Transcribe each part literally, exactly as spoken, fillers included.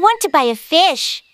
want to buy a fish.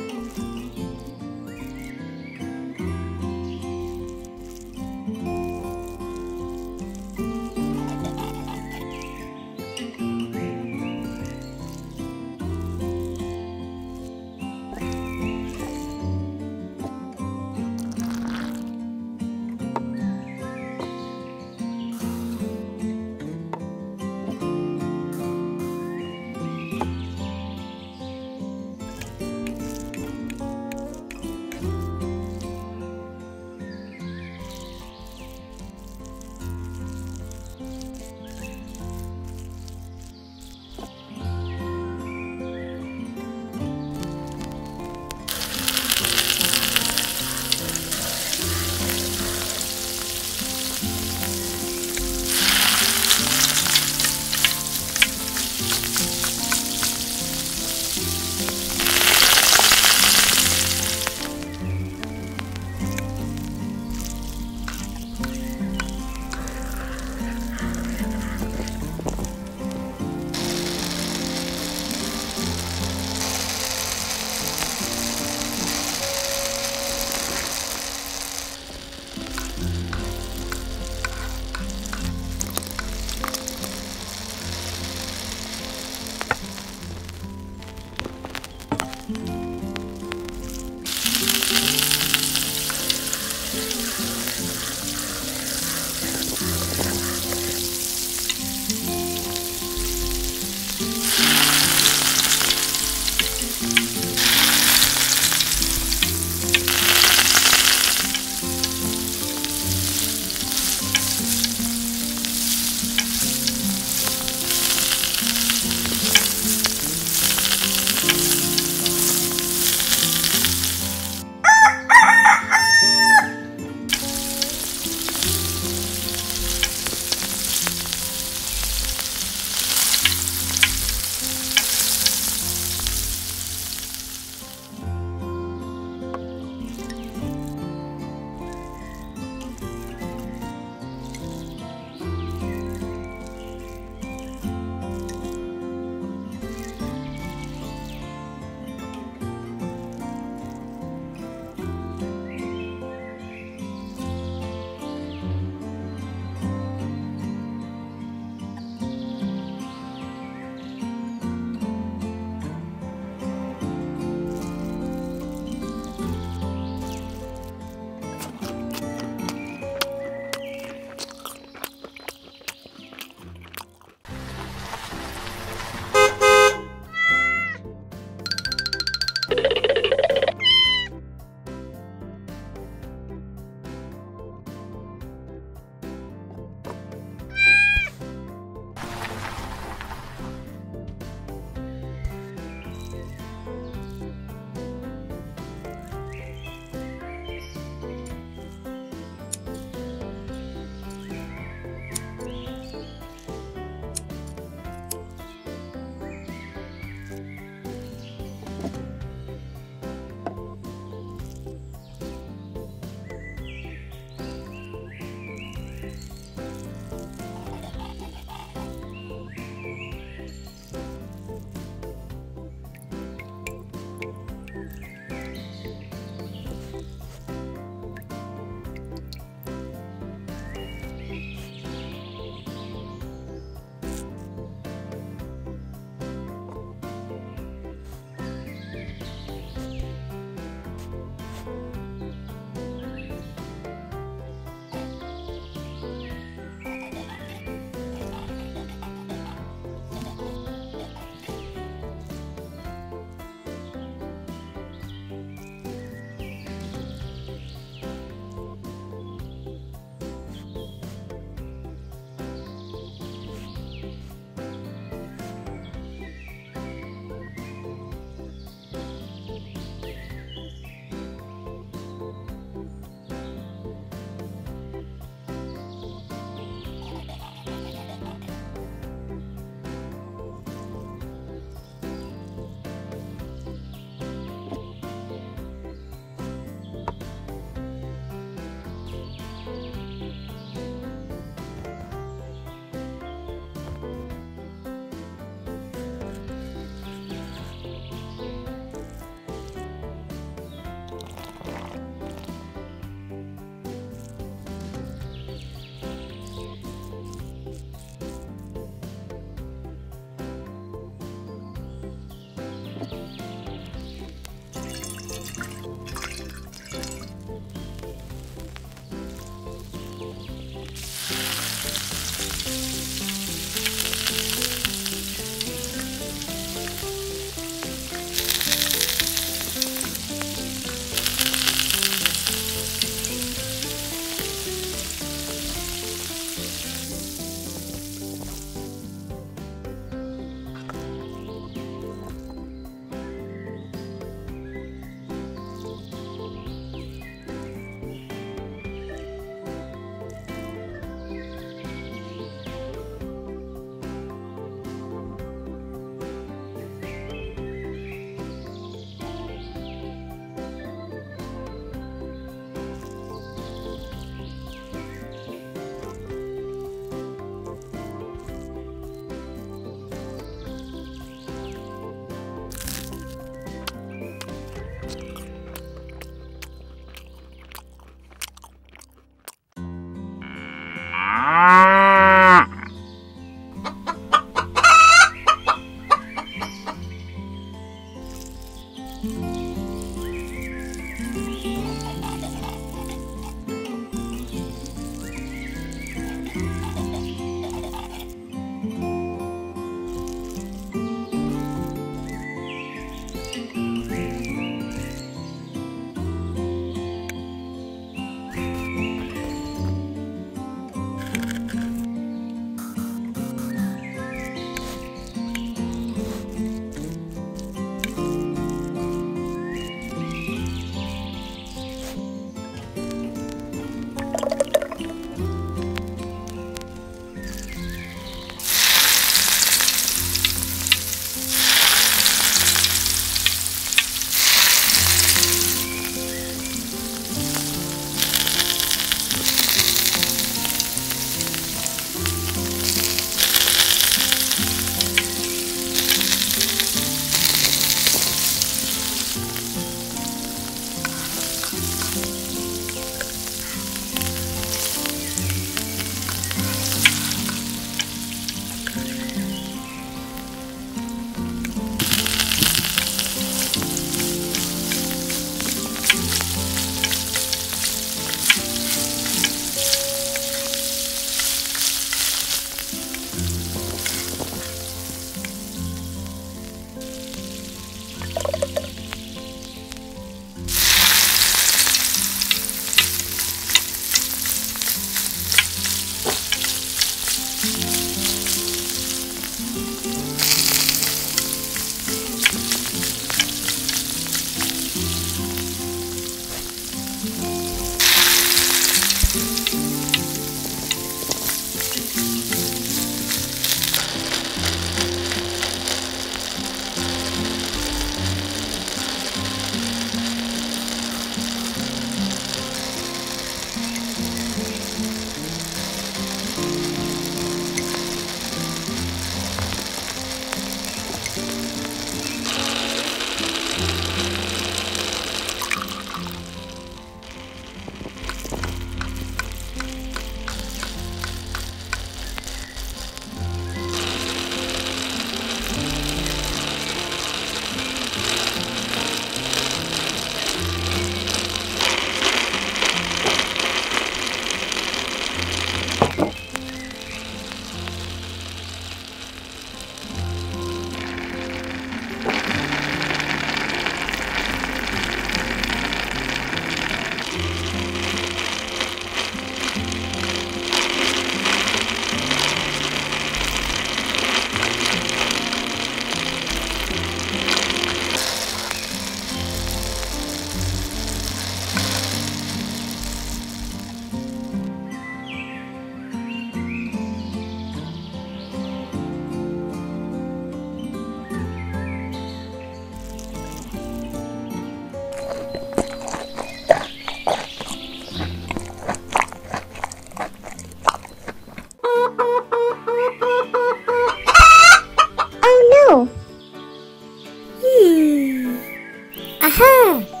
Aha!